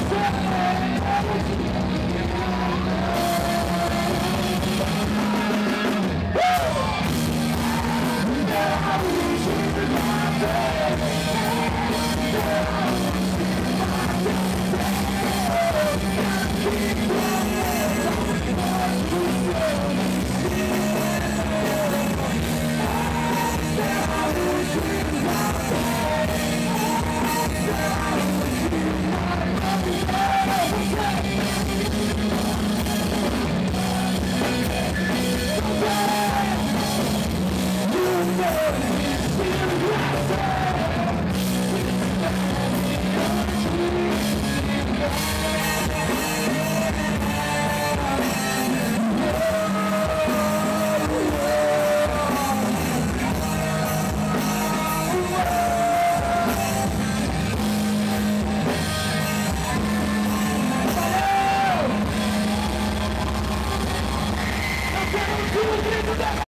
People say